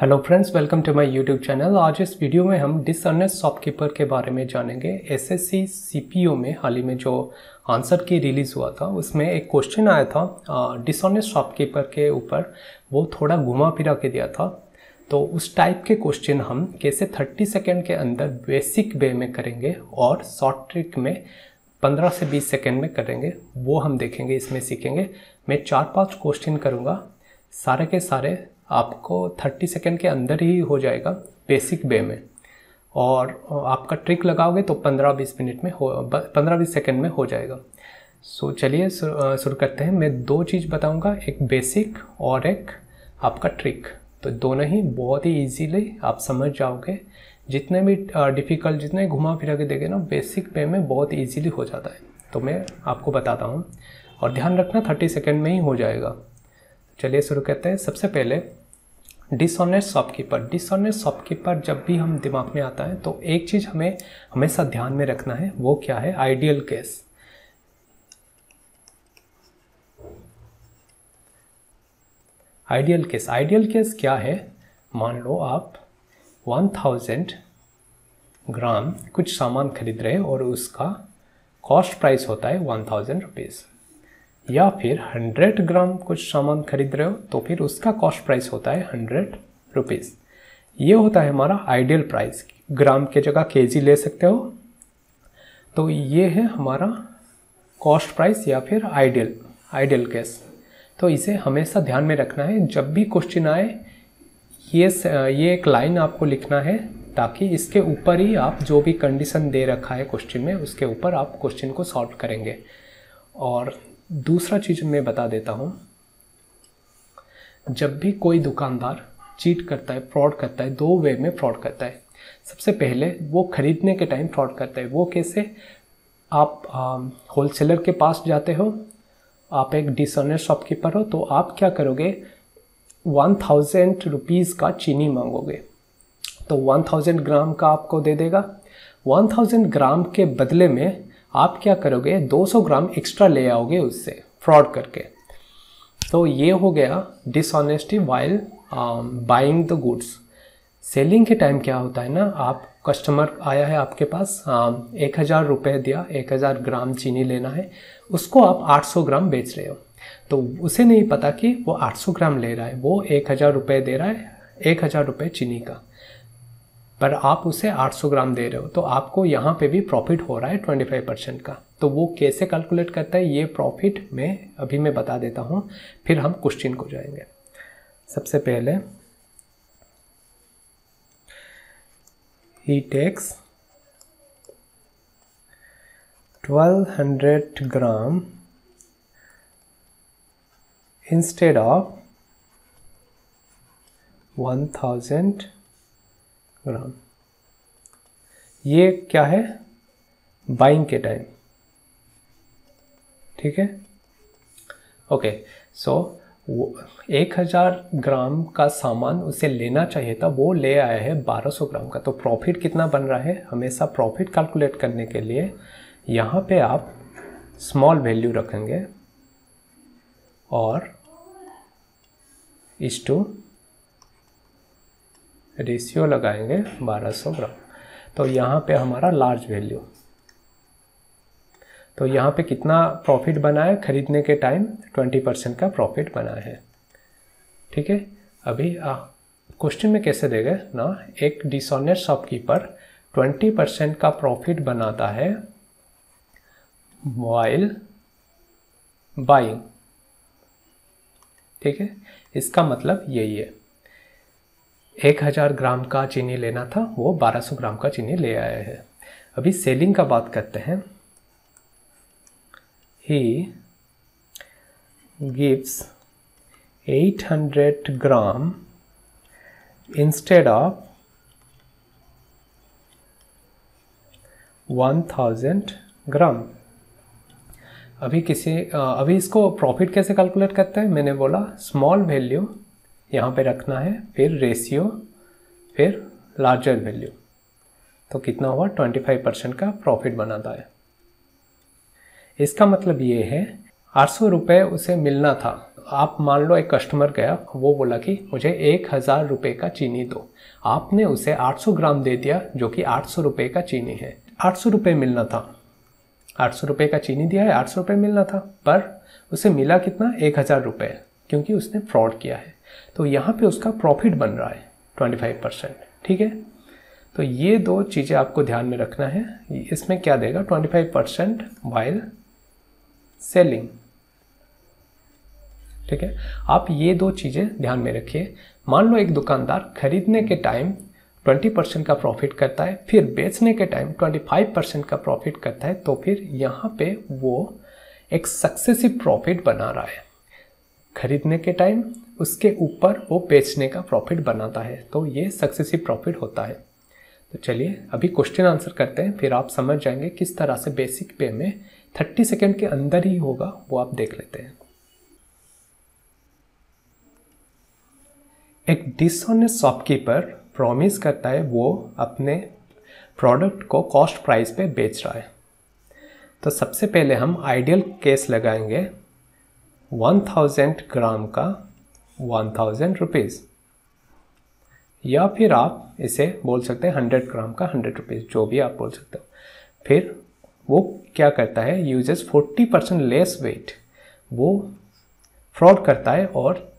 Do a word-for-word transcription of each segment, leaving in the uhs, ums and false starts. Hello friends, welcome to my YouTube channel. आज इस video में हम डिसऑनेस्ट शॉपकीपर के बारे में जानेंगे। एसएससी सीपीओ में हाल ही में जो आंसर की रिलीज़ हुआ था उसमें एक क्वेश्चन आया था डिसऑनेस्ट शॉपकीपर के ऊपर, वो थोड़ा घुमा फिरा के दिया था। तो उस टाइप के क्वेश्चन हम कैसे थर्टी सेकेंड के अंदर बेसिक वे में करेंगे और शॉर्ट ट्रिक में पंद्रह से बीस सेकेंड में करेंगे, वो हम देखेंगे, इसमें सीखेंगे। मैं चार पाँच क्वेश्चन करूँगा, सारे के सारे आपको तीस सेकेंड के अंदर ही हो जाएगा बेसिक वे में, और आपका ट्रिक लगाओगे तो पंद्रह बीस मिनट में हो पंद्रह बीस सेकेंड में हो जाएगा। सो चलिए शुरू करते हैं। मैं दो चीज़ बताऊंगा, एक बेसिक और एक आपका ट्रिक। तो दोनों ही बहुत ही इजीली आप समझ जाओगे। जितने भी डिफ़िकल्ट, जितने घुमा फिरा के देंगे ना, बेसिक वे में बहुत ईजीली हो जाता है। तो मैं आपको बताता हूँ, और ध्यान रखना तीस सेकेंड में ही हो जाएगा। चलिए शुरू करते हैं। सबसे पहले डिसऑनेस्ट शॉपकीपर। डिसऑनेस्ट शॉपकीपर जब भी हम दिमाग में आता है तो एक चीज़ हमें हमेशा ध्यान में रखना है, वो क्या है? Ideal case. Ideal case ideal case क्या है? मान लो आप एक हज़ार ग्राम कुछ सामान खरीद रहे हो और उसका कॉस्ट प्राइस होता है एक हज़ार रुपीस, या फिर सौ ग्राम कुछ सामान खरीद रहे हो तो फिर उसका कॉस्ट प्राइस होता है सौ रुपीज़। ये होता है हमारा आइडियल प्राइस। ग्राम के जगह केजी ले सकते हो। तो ये है हमारा कॉस्ट प्राइस या फिर आइडियल आइडियल केस। तो इसे हमेशा ध्यान में रखना है। जब भी क्वेश्चन आए ये ये एक लाइन आपको लिखना है, ताकि इसके ऊपर ही आप जो भी कंडीशन दे रखा है क्वेश्चन में उसके ऊपर आप क्वेश्चन को सॉल्व करेंगे। और दूसरा चीज़ मैं बता देता हूँ, जब भी कोई दुकानदार चीट करता है, फ्रॉड करता है, दो वे में फ्रॉड करता है। सबसे पहले वो ख़रीदने के टाइम फ्रॉड करता है। वो कैसे? आप होलसेलर के पास जाते हो, आप एक डिसऑनेस्ट शॉपकीपर हो, तो आप क्या करोगे? वन थाउजेंड रुपीज़ का चीनी मांगोगे, तो वन थाउजेंड ग्राम का आपको दे देगा। वन थाउजेंड ग्राम के बदले में आप क्या करोगे? दो सौ ग्राम एक्स्ट्रा ले आओगे उससे फ्रॉड करके। तो ये हो गया dishonesty while buying the goods. Selling के टाइम क्या होता है ना, आप कस्टमर आया है आपके पास, एक हज़ार रुपये दिया, एक हज़ार ग्राम चीनी लेना है, उसको आप आठ सौ ग्राम बेच रहे हो। तो उसे नहीं पता कि वो आठ सौ ग्राम ले रहा है, वो एक हज़ार रुपये दे रहा है, एक हज़ार रुपये चीनी का, पर आप उसे आठ सौ ग्राम दे रहे हो। तो आपको यहाँ पे भी प्रॉफिट हो रहा है पच्चीस परसेंट का। तो वो कैसे कैलकुलेट करता है ये प्रॉफिट, मैं अभी मैं बता देता हूँ, फिर हम क्वेश्चन को जाएंगे। सबसे पहले ही takes twelve hundred gram instead of one thousand gram. ये क्या है? बाइंग के टाइम, ठीक है, ओके। सो एक हज़ार ग्राम का सामान उसे लेना चाहिए था, वो ले आया है बारह सौ ग्राम का। तो प्रॉफिट कितना बन रहा है? हमेशा प्रॉफिट कैलकुलेट करने के लिए यहाँ पे आप स्मॉल वैल्यू रखेंगे और इस टू रेशियो लगाएंगे बारह सौ ग्राम। तो यहाँ पे हमारा लार्ज वैल्यू। तो यहाँ पे कितना प्रॉफिट बना है? खरीदने के टाइम बीस परसेंट का प्रॉफिट बना है, ठीक है। अभी क्वेश्चन में कैसे देंगे ना, एक डिसऑनेस्ट शॉपकीपर बीस परसेंट का प्रॉफिट बनाता है वाइल बाइंग, ठीक है। इसका मतलब यही है, एक हज़ार ग्राम का चीनी लेना था, वो बारह सौ ग्राम का चीनी ले आया है। अभी सेलिंग का बात करते हैं। He gives eight hundred gram instead of one thousand gram. अभी किसी अभी इसको प्रॉफिट कैसे कैलकुलेट करते हैं? मैंने बोला स्मॉल वैल्यू यहाँ पे रखना है, फिर रेशियो, फिर लार्जर वैल्यू। तो कितना हुआ? पच्चीस परसेंट का प्रॉफिट बनाता है। इसका मतलब ये है आठ सौ रुपये उसे मिलना था, आप मान लो एक कस्टमर गया, वो बोला कि मुझे एक हज़ार रुपये का चीनी दो। आपने उसे आठ सौ ग्राम दे दिया जो कि आठ सौ रुपये का चीनी है। आठ सौ रुपये मिलना था, आठ सौ रुपये का चीनी दिया है, आठ सौ रुपये मिलना था, पर उसे मिला कितना, एक हज़ार रुपये, क्योंकि उसने फ्रॉड किया है। तो यहाँ पे उसका प्रॉफिट बन रहा है पच्चीस परसेंट। ठीक है, तो ये दो चीज़ें आपको ध्यान में रखना है। इसमें क्या देगा, पच्चीस परसेंट वाइल सेलिंग। ठीक है, आप ये दो चीज़ें ध्यान में रखिए। मान लो एक दुकानदार खरीदने के टाइम बीस परसेंट का प्रॉफिट करता है, फिर बेचने के टाइम पच्चीस परसेंट का प्रॉफिट करता है, तो फिर यहाँ पे वो एक सक्सेसिव प्रॉफिट बना रहा है। खरीदने के टाइम उसके ऊपर वो बेचने का प्रॉफिट बनाता है, तो ये सक्सेसिव प्रॉफिट होता है। तो चलिए अभी क्वेश्चन आंसर करते हैं, फिर आप समझ जाएंगे किस तरह से बेसिक पे में तीस सेकंड के अंदर ही होगा, वो आप देख लेते हैं। एक डिसऑनेस्ट शॉपकीपर प्रॉमिस करता है वो अपने प्रोडक्ट को कॉस्ट प्राइस पे बेच रहा है। तो सबसे पहले हम आइडियल केस लगाएंगे, एक हज़ार ग्राम का एक हज़ार रुपीज़, या फिर आप इसे बोल सकते हैं सौ ग्राम का सौ रुपीज़, जो भी आप बोल सकते हो। फिर वो क्या करता है, यूजेस चालीस परसेंट लेस वेट, वो फ्रॉड करता है और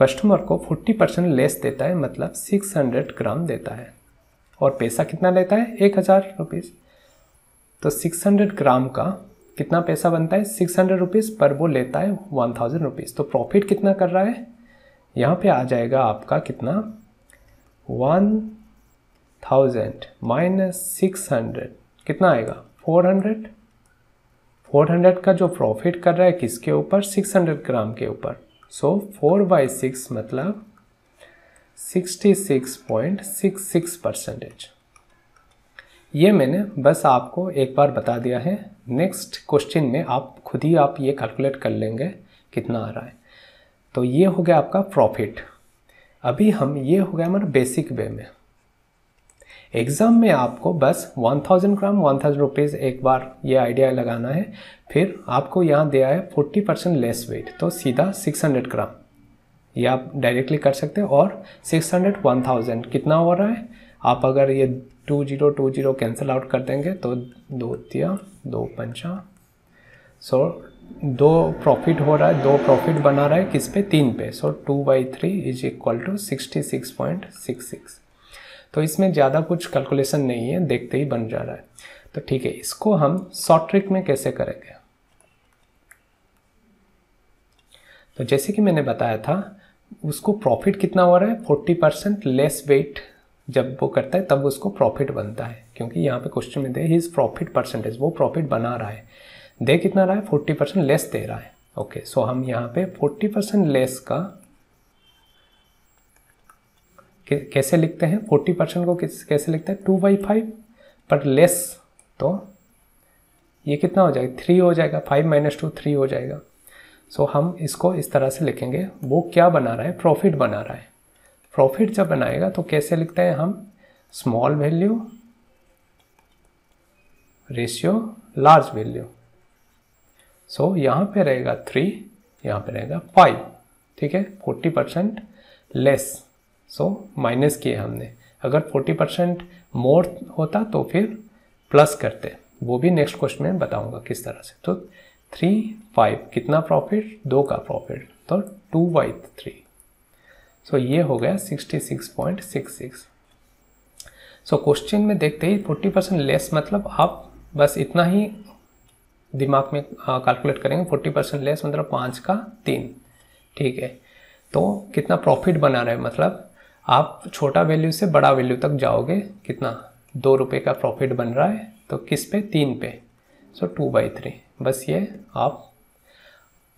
कस्टमर को चालीस परसेंट लेस देता है, मतलब छह सौ ग्राम देता है, और पैसा कितना लेता है, एक हज़ार रुपीज़। तो छह सौ ग्राम का कितना पैसा बनता है, छह सौ रुपीज़, पर वो लेता है एक हज़ार रुपीज़। तो प्रॉफिट कितना कर रहा है, यहाँ पे आ जाएगा आपका कितना, एक हज़ार माइनस छह सौ कितना आएगा, चार सौ। चार सौ का जो प्रॉफिट कर रहा है किसके ऊपर, छह सौ ग्राम के ऊपर। सो फोर बाई सिक्स मतलब छियासठ पॉइंट छियासठ परसेंटेज। ये मैंने बस आपको एक बार बता दिया है। नेक्स्ट क्वेश्चन में आप खुद ही आप ये कैलकुलेट कर लेंगे कितना आ रहा है। तो ये हो गया आपका प्रॉफिट। अभी हम ये हो गया हमारा बेसिक वे में। एग्ज़ाम में आपको बस एक हज़ार ग्राम एक हज़ार रुपीज़ एक बार ये आइडिया लगाना है। फिर आपको यहाँ दिया है चालीस परसेंट लेस वेट, तो सीधा छह सौ ग्राम ये आप डायरेक्टली कर सकते हो। और छह सौ एक हज़ार कितना हो रहा है, आप अगर ये two zero two zero cancel out कर देंगे तो दो तिया दो पंचा सो दो प्रॉफिट हो रहा है, दो प्रॉफिट बना रहा है किस पे, तीन पे। So two by three is equal to sixty six point six six. तो इसमें ज़्यादा कुछ कैलकुलेशन नहीं है, देखते ही बन जा रहा है। तो ठीक है, इसको हम शॉर्ट ट्रिक में कैसे करेंगे, तो जैसे कि मैंने बताया था उसको प्रॉफिट कितना हो रहा है, फोर्टी परसेंट लेस वेट जब वो करता है तब उसको प्रॉफिट बनता है, क्योंकि यहाँ पे क्वेश्चन में दे हिज प्रॉफिट परसेंटेज, वो प्रॉफिट बना रहा है, दे कितना रहा है, फोर्टी परसेंट लेस दे रहा है। ओके, सो हम यहाँ पे फोर्टी परसेंट लेस का कैसे लिखते हैं, फोर्टी परसेंट को कैसे लिखते हैं, टू बाई फाइव, पर लेस तो ये कितना हो जाएगा, थ्री हो जाएगा, फाइव माइनस टू थ्री हो जाएगा। सो हम इसको इस तरह से लिखेंगे, वो क्या बना रहा है, प्रॉफिट बना रहा है। प्रॉफिट जब बनाएगा तो कैसे लिखते हैं हम, small value ratio large value. So यहाँ पे रहेगा थ्री, यहाँ पे रहेगा फाइव। ठीक है, forty percent less, so minus किए हमने। अगर फोर्टी परसेंट मोर होता तो फिर प्लस करते, वो भी नेक्स्ट क्वेश्चन में बताऊंगा किस तरह से। तो थ्री फाइव कितना प्रॉफिट, दो का प्रॉफिट, तो two by three. So so, ये हो गया sixty six point six six. So question में देखते ही चालीस परसेंट लेस, मतलब आप बस इतना ही दिमाग में कैलकुलेट करेंगे, चालीस परसेंट लेस मतलब पाँच का तीन। ठीक है, तो कितना प्रॉफिट बना रहे, मतलब आप छोटा वैल्यू से बड़ा वैल्यू तक जाओगे, कितना, दो रुपये का प्रॉफिट बन रहा है, तो किस पे, तीन पे। सो टू बाई थ्री, बस ये आप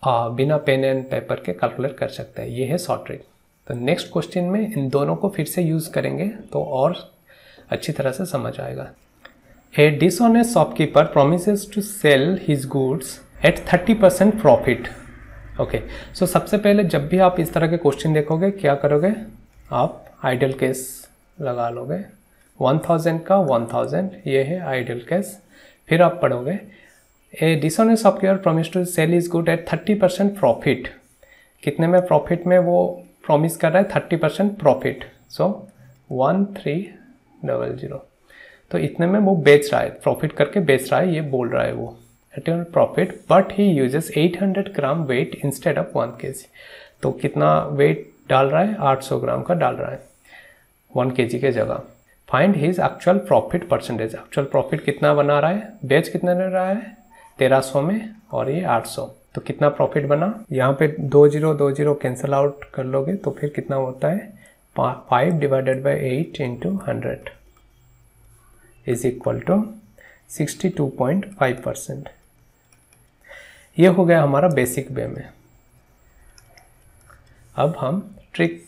आ, बिना पेन एंड पेपर के कैलकुलेट कर सकते हैं। ये है शॉर्ट ट्रिक। तो नेक्स्ट क्वेश्चन में इन दोनों को फिर से यूज़ करेंगे तो और अच्छी तरह से समझ आएगा। A dishonest shopkeeper promises to sell his goods at तीस परसेंट प्रॉफिट। ओके, सो सबसे पहले जब भी आप इस तरह के क्वेश्चन देखोगे क्या करोगे, आप आइडियल केस लगा लोगे। एक हज़ार का एक हज़ार, ये है आइडियल केस। फिर आप पढ़ोगे, a dishonest shopkeeper promise to sell his good at तीस परसेंट प्रॉफिट। कितने में प्रॉफिट में वो प्रॉमिस कर रहा है, thirty percent profit. So one three double zero, तो इतने में वो बेच रहा है, प्रॉफिट करके बेच रहा है, ये बोल रहा है वो at profit, but he uses eight hundred gram weight instead of one K G. तो कितना वेट डाल रहा है, एट हंड्रेड ग्राम का डाल रहा है वन के जी के जगह। Find his actual profit percentage, actual profit कितना बना रहा है, बेच कितना ले रहा है तेरह सौ में और ये आठ सौ, तो कितना प्रॉफिट बना। यहाँ पे दो जीरो दो जीरो कैंसिल आउट कर लोगे तो फिर कितना होता है, five divided by eight into hundred is equal to sixty two point five percent. ये हो गया हमारा बेसिक वे में। अब हम ट्रिक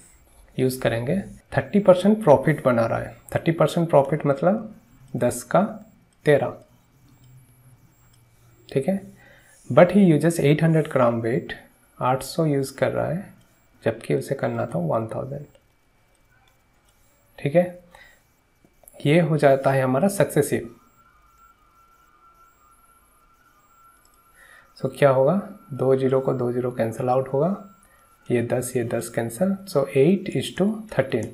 यूज़ करेंगे। थर्टी परसेंट प्रॉफिट बना रहा है, थर्टी परसेंट प्रॉफिट मतलब दस का तेरह, ठीक है, but he uses eight hundred gram weight, आठ सौ यूज़ कर रहा है जबकि उसे करना था वन थाउजेंड, ठीक है। ये हो जाता है हमारा सक्सेसिव। सो so, क्या होगा, दो जीरो को दो जीरो कैंसिल आउट होगा, ये दस ये दस cancel, so eight is to thirteen,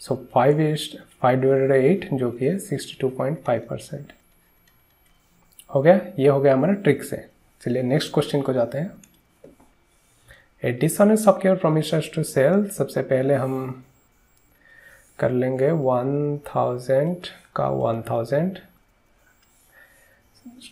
so five is five divided eight जो कि है sixty two point five percent. हो गया, ये हो गया हमारा ट्रिक से। चलिए नेक्स्ट क्वेश्चन को जाते हैं। A dishonest shopkeeper promises to sell. सबसे पहले हम कर लेंगे वन थाउजेंड का one thousand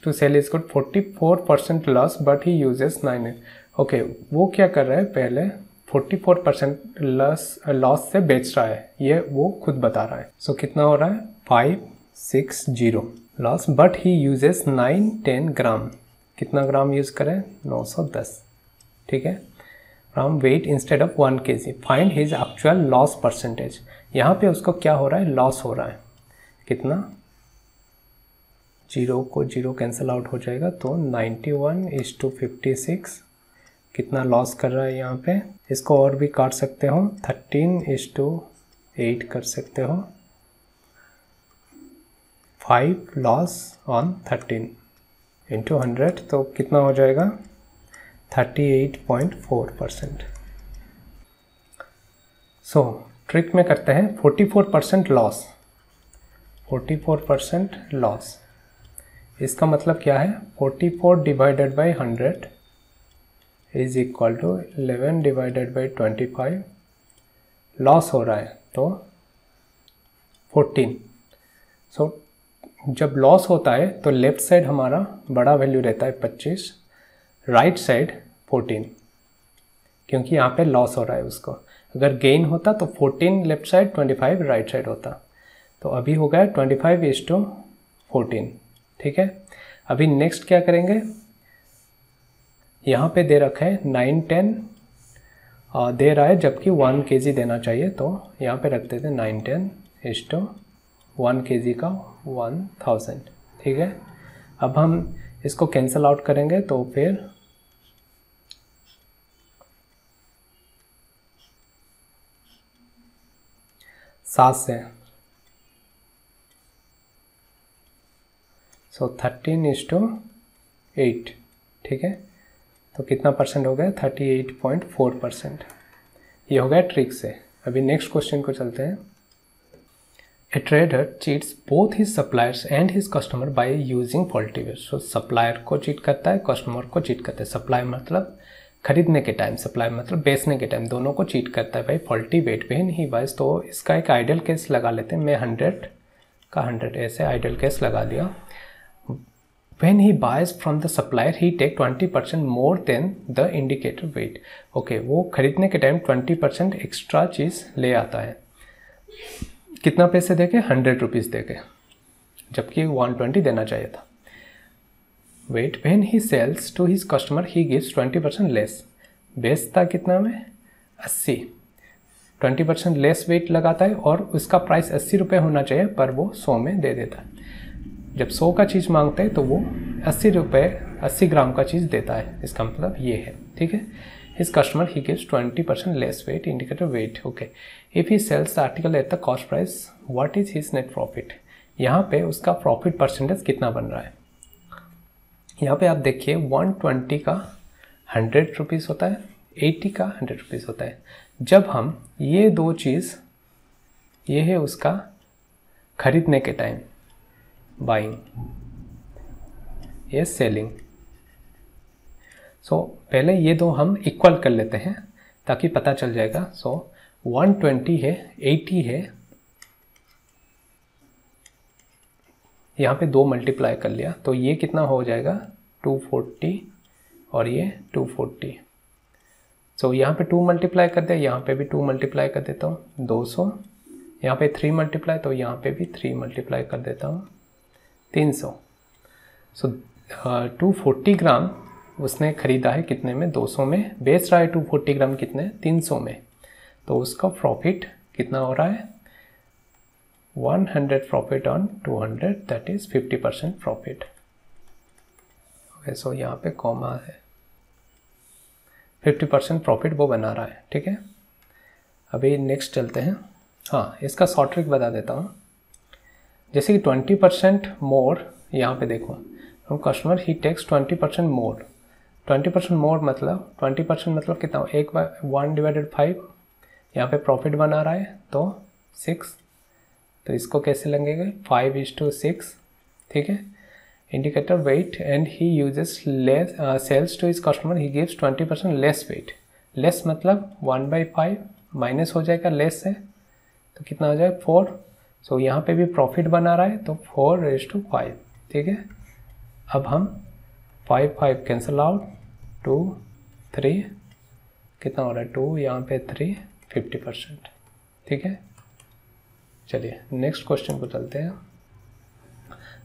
to sell is good forty four percent loss but he uses nine. Okay, वो क्या कर रहा है, पहले forty four percent loss loss से बेच रहा है, ये वो खुद बता रहा है। सो so, कितना हो रहा है, five six zero loss, but he uses nine ten gram. कितना ग्राम यूज करें, नाइन हंड्रेड टेन, ठीक है, gram weight instead of one K G. Find his actual loss percentage. यहाँ पे उसको क्या हो रहा है, लॉस हो रहा है, कितना, जीरो को जीरो कैंसिल आउट हो जाएगा, तो ninety one is to fifty six. कितना लॉस कर रहा है यहाँ पे, इसको और भी काट सकते हो, थर्टीन इज टू एट कर सकते हो, five loss on thirteen into hundred, तो कितना हो जाएगा thirty eight point four percent. So trick में करते हैं forty four percent loss, forty four percent loss, इसका मतलब क्या है, forty four divided by hundred is equal to eleven divided by twenty five. Loss हो रहा है तो फोर्टीन। सो so, जब लॉस होता है तो लेफ्ट साइड हमारा बड़ा वैल्यू रहता है twenty five, right side fourteen, क्योंकि यहाँ पे लॉस हो रहा है उसको। अगर गेन होता तो fourteen left side, twenty five right side होता। तो अभी हो गया twenty five is to fourteen, ठीक है। अभी नेक्स्ट क्या करेंगे, यहाँ पे दे रखा है नाइन टेन दे रहा है जबकि वन के जी देना चाहिए, तो यहाँ पे रख देते हैं nine ten is to one K G का वन थाउजेंड, ठीक है। अब हम इसको कैंसिल आउट करेंगे तो फिर सात से, so thirteen is to eight, ठीक है, तो कितना परसेंट हो गया, thirty eight point four percent. ये हो गया ट्रिक से। अभी नेक्स्ट क्वेश्चन को चलते हैं। A trader cheats both his suppliers and his customer by using faulty ware. So supplier को चीट करता है, कस्टमर को चीट करता है। सप्लायर मतलब खरीदने के टाइम, सप्लायर मतलब बेचने के टाइम, दोनों को चीट करता है भाई, फॉल्टी वेट पे ही वाइज। तो इसका एक आइडियल केस लगा लेते हैं। मैं हंड्रेड का हंड्रेड ऐसे आइडियल केस लगा दिया। When he buys from the supplier, he take twenty percent more than the indicator weight. Okay, वो खरीदने के टाइम ट्वेंटी परसेंट एक्स्ट्रा चीज़ ले आता है। कितना पैसे दे के, हंड्रेड रुपीज़ दे के, जबकि वन ट्वेंटी देना चाहिए था। Wait, when he sells to his customer, he gives twenty percent less. बेचता कितना में, अस्सी, ट्वेंटी परसेंट लेस वेट लगाता है और उसका प्राइस अस्सी रुपये होना चाहिए पर वो सौ में दे देता है। जब सौ का चीज़ मांगते हैं तो वो अस्सी रुपये अस्सी ग्राम का चीज़ देता है, इसका मतलब ये है, ठीक है। His customer he gives twenty percent less weight indicator weight. Okay, if he sells the article at the cost price, what is his net profit. यहाँ पे उसका प्रॉफिट परसेंटेज कितना बन रहा है, यहाँ पे आप देखिए वन ट्वेंटी का हंड्रेड रुपीज़ होता है, एटी का हंड्रेड रुपीज़ होता है। जब हम ये दो चीज़, ये है उसका खरीदने के टाइम बाइंग, ये सेलिंग। सो पहले ये दो हम इक्वल कर लेते हैं ताकि पता चल जाएगा। सो वन ट्वेंटी है, एटी है, यहाँ पे दो मल्टीप्लाई कर लिया तो ये कितना हो जाएगा, टू फोर्टी और ये टू फोर्टी। सो यहाँ पे टू मल्टीप्लाई कर दिया, यहाँ पे भी टू मल्टीप्लाई कर देता हूँ, दो सौ। यहाँ पे थ्री मल्टीप्लाई तो यहाँ पे भी थ्री मल्टीप्लाई कर देता हूँ, तीन सौ। सो टू फोर्टी ग्राम उसने ख़रीदा है कितने में, दो सौ में, बेच रहा है टू फोर्टी ग्राम कितने, तीन सौ में। तो उसका प्रॉफिट कितना हो रहा है, one hundred profit on two hundred, that is fifty percent profit. Okay, so यहाँ पे कॉमा है, फिफ्टी परसेंट प्रॉफिट वो बना रहा है। ठीक है, अभी नेक्स्ट चलते हैं। हाँ, इसका शॉर्ट ट्रिक बता देता हूँ। जैसे कि ट्वेंटी परसेंट मोर, यहाँ पे देखो, हम customer he takes twenty percent more. Twenty percent more मतलब ट्वेंटी परसेंट मतलब कितना, एक बार वन डिवाइडेड फाइव। यहाँ पे प्रॉफिट बना रहा है तो सिक्स, तो इसको कैसे लगेगा, फाइव इज टू सिक्स। ठीक है, indicator weight and he uses less sells to his customer, he gives twenty percent less weight. Less मतलब वन बाई फाइव माइनस हो जाएगा लेस से, तो कितना हो जाएगा, फोर। सो यहाँ पे भी प्रॉफिट बना रहा है तो फोर रेज टू फाइव। ठीक है, अब हम five five cancel out, two three कितना हो रहा है, टू यहाँ पे थ्री, फिफ्टी परसेंट। ठीक है, चलिए नेक्स्ट क्वेश्चन को चलते हैं।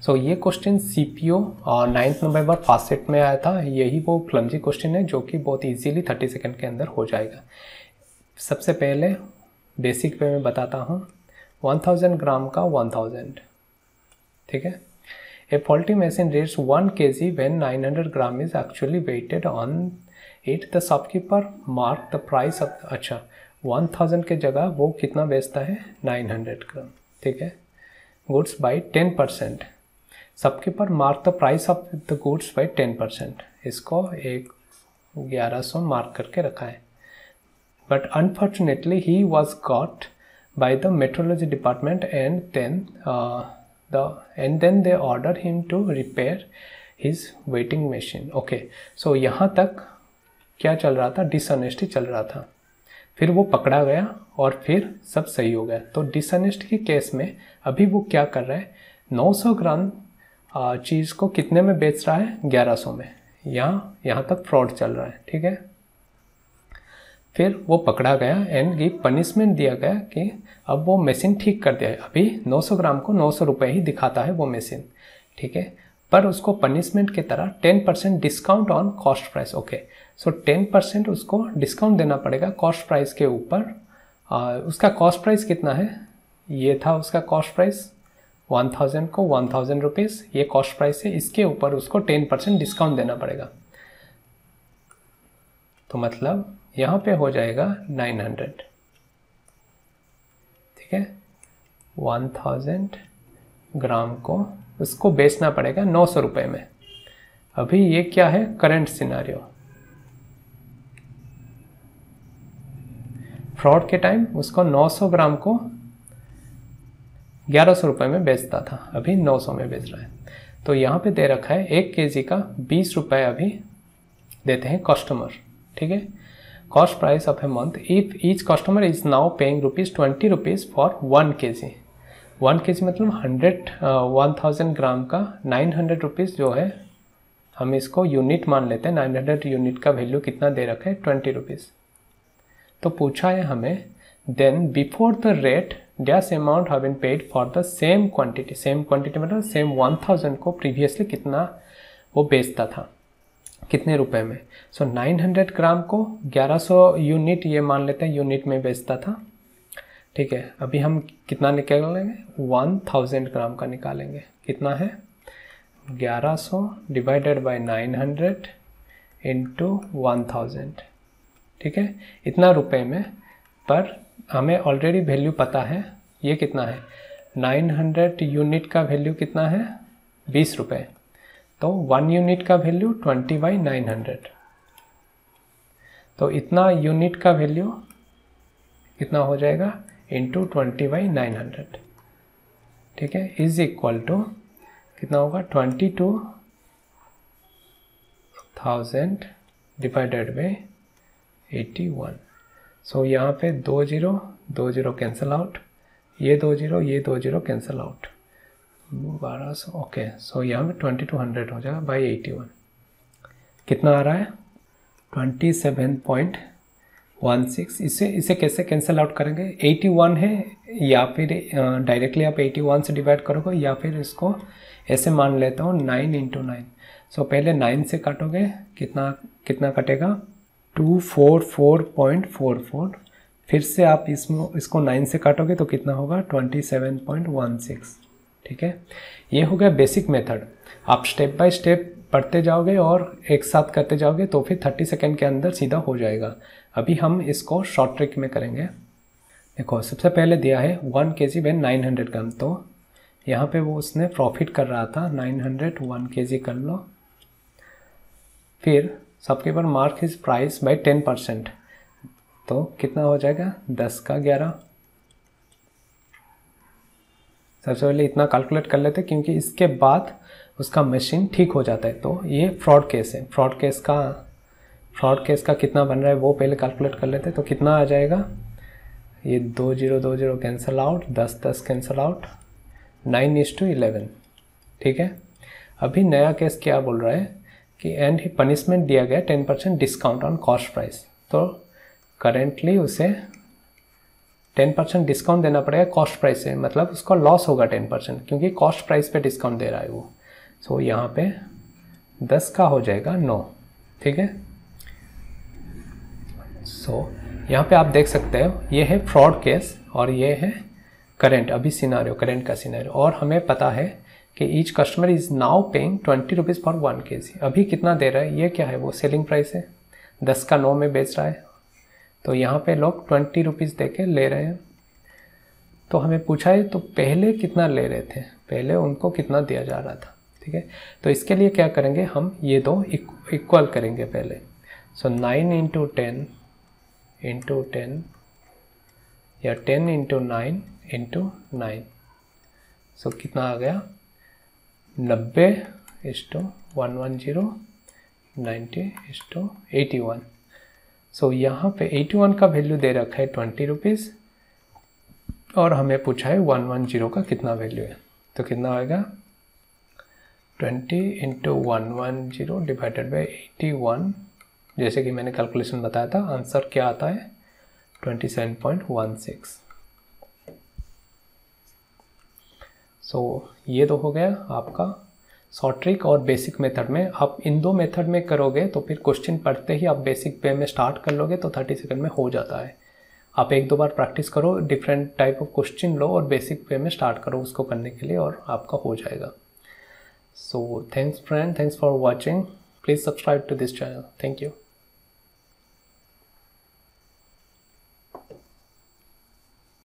सो so, ये question C P O ninth November fast set में आया था। यही वो फ्लमजी क्वेश्चन है जो कि बहुत इजीली थर्टी सेकेंड के अंदर हो जाएगा। सबसे पहले बेसिक पे मैं बताता हूँ, वन थाउजेंड ग्राम का वन थाउजेंड। ठीक है, a faulty machine reads one K G when nine hundred gram is actually weighted on it, the shopkeeper mark the price of. अच्छा, वन थाउजेंड के जगह वो कितना बेचता है, नाइन हंड्रेड ग्राम। ठीक है, गुड्स बाई टेन परसेंट, सबके पर mark the price of the goods by ten percent. इसको एक ग्यारह सौ मार्क करके रखा है। But unfortunately he was got by the metrology department and then the and then they order him to repair his weighing machine. Okay, so यहाँ तक क्या चल रहा था, डिसऑनेस्टी चल रहा था, फिर वो पकड़ा गया और फिर सब सही हो गया। तो डिसऑनेस्ट के केस में अभी वो क्या कर रहा है, नौ सौ ग्राम चीज़ को कितने में बेच रहा है, ग्यारह सौ में। यहाँ यहाँ तक फ्रॉड चल रहा है। ठीक है, फिर वो पकड़ा गया एंड गिव पनिशमेंट दिया गया कि अब वो मशीन ठीक कर दिया है। अभी नौ सौ ग्राम को नौ सौ रुपये ही दिखाता है वो मशीन। ठीक है, पर उसको पनिशमेंट की तरह ten percent discount on cost price. Okay, so ten percent उसको डिस्काउंट देना पड़ेगा कॉस्ट प्राइस के ऊपर। उसका कॉस्ट प्राइस कितना है, ये था उसका कॉस्ट प्राइस, वन थाउजेंड को वन थाउजेंड रुपीज़ ये कॉस्ट प्राइस है, इसके ऊपर उसको टेन परसेंट डिस्काउंट देना पड़ेगा। तो मतलब यहाँ पे हो जाएगा नाइन हंड्रेड। ठीक है, वन थाउजेंड ग्राम को उसको बेचना पड़ेगा नौ सौ रुपये में। अभी ये क्या है, करंट सिनारियो, फ्रॉड के टाइम उसको नौ सौ ग्राम को ग्यारह सौ रुपये में बेचता था, अभी नौ सौ में बेच रहा है। तो यहाँ पे दे रखा है एक केजी का बीस रुपये अभी देते हैं कस्टमर। ठीक है, cost price of a month if each customer is now paying rupees twenty rupees for one KG. One KG मतलब हंड्रेड वन थाउजेंड ग्राम का नाइन हंड्रेड रुपीज़ जो है, हम इसको यूनिट मान लेते हैं, नाइन हंड्रेड यूनिट का वैल्यू कितना दे रखा है, ट्वेंटी रुपीज़। तो पूछा है हमें, then before the rate dash amount have been paid for the same quantity. Same quantity मतलब सेम वन थाउजेंड को प्रीवियसली कितना वो बेचता था, कितने रुपए में। सो नाइन हंड्रेड ग्राम को ग्यारह सौ यूनिट, ये मान लेते हैं यूनिट में बेचता था। ठीक है, अभी हम कितना निकालेंगे, वन थाउजेंड ग्राम का निकालेंगे, कितना है, ग्यारह सौ divided by nine hundred into one thousand. ठीक है, इतना रुपए में, पर हमें ऑलरेडी वैल्यू पता है, ये कितना है, नाइन हंड्रेड यूनिट का वैल्यू कितना है, बीस रुपये। तो वन यूनिट का value twenty by nine hundred. तो इतना यूनिट का वैल्यू कितना हो जाएगा into twenty by nine hundred, ठीक है, इज इक्वल टू कितना होगा twenty two thousand divided by eighty one. So यहाँ पे दो जीरो दो जीरो कैंसिल आउट, ये दो जीरो ये दो जीरो कैंसिल आउट, बारह सौ ओके। सो यहाँ पे ट्वेंटी टू हंड्रेड हो जाएगा बाई एटी वन, कितना आ रहा है twenty seven point one six. इसे इसे कैसे कैंसिल आउट करेंगे, एटी वन है या फिर डायरेक्टली आप एटी वन से डिवाइड करोगे या फिर इसको ऐसे मान लेता हूँ नाइन इंटू नाइन। सो पहले नाइन से काटोगे, कितना कितना कटेगा two four four point four four, फिर से आप इसमें इसको नाइन से काटोगे तो कितना होगा twenty seven point one six, ठीक है। ये हो गया बेसिक मेथड, आप स्टेप बाय स्टेप पढ़ते जाओगे और एक साथ करते जाओगे तो फिर थर्टी सेकेंड के अंदर सीधा हो जाएगा। अभी हम इसको शॉर्ट ट्रिक में करेंगे। देखो सबसे पहले दिया है one K G when nine hundred gram, तो यहाँ पे वो उसने प्रॉफिट कर रहा था नाइन हंड्रेड वन के जी कर लो, फिर सबके पर mark his price by ten percent, तो कितना हो जाएगा दस का ग्यारह। सबसे पहले इतना कैलकुलेट कर लेते क्योंकि इसके बाद उसका मशीन ठीक हो जाता है। तो ये फ्रॉड केस है, फ्रॉड केस का फ्रॉड केस का कितना बन रहा है वो पहले कैलकुलेट कर लेते हैं। तो कितना आ जाएगा, ये दो जीरो दो जीरो कैंसिल आउट, दस दस cancel out, nine is to eleven, ठीक है। अभी नया केस क्या बोल रहा है कि एंड ही पनिशमेंट दिया गया ten percent discount on cost price, तो करेंटली उसे टेन परसेंट डिस्काउंट देना पड़ेगा कॉस्ट प्राइस से, मतलब उसका लॉस होगा टेन परसेंट क्योंकि कॉस्ट प्राइस पे डिस्काउंट दे रहा है वो। सो so, यहाँ पे दस का हो जाएगा नौ, ठीक है। सो so, यहाँ पे आप देख सकते हो ये है फ्रॉड केस और ये है करेंट अभी सिनारियो, करेंट का सिनारियो। और हमें पता है कि each customer is now paying twenty rupees for one K G. अभी कितना दे रहा है, ये क्या है वो सेलिंग प्राइस है, दस का नौ में बेच रहा है, तो यहाँ पे लोग ट्वेंटी रुपीज़ दे के ले रहे हैं। तो हमें पूछा है तो पहले कितना ले रहे थे, पहले उनको कितना दिया जा रहा था, ठीक है। तो इसके लिए क्या करेंगे हम, ये दो इक्वल करेंगे पहले। So nine into ten into ten या ten into nine into nine, so कितना आ गया नब्बे is to one one zero ninety is to eighty one. So so, यहाँ पे एटी वन का वैल्यू दे रखा है ट्वेंटी रुपीज़ और हमें पूछा है वन वन जीरो का कितना वैल्यू है, तो कितना आएगा twenty into one one zero divided by eighty one, जैसे कि मैंने कैलकुलेशन बताया था। आंसर क्या आता है twenty seven point one six. So ये तो हो गया आपका शॉर्ट ट्रिक और बेसिक मेथड में। आप इन दो मेथड में करोगे तो फिर क्वेश्चन पढ़ते ही आप बेसिक वे में स्टार्ट कर लोगे तो थर्टी सेकंड में हो जाता है। आप एक दो बार प्रैक्टिस करो, डिफरेंट टाइप ऑफ क्वेश्चन लो और बेसिक वे में स्टार्ट करो उसको करने के लिए और आपका हो जाएगा। So thanks friend, thanks for watching, please subscribe to this channel, thank you.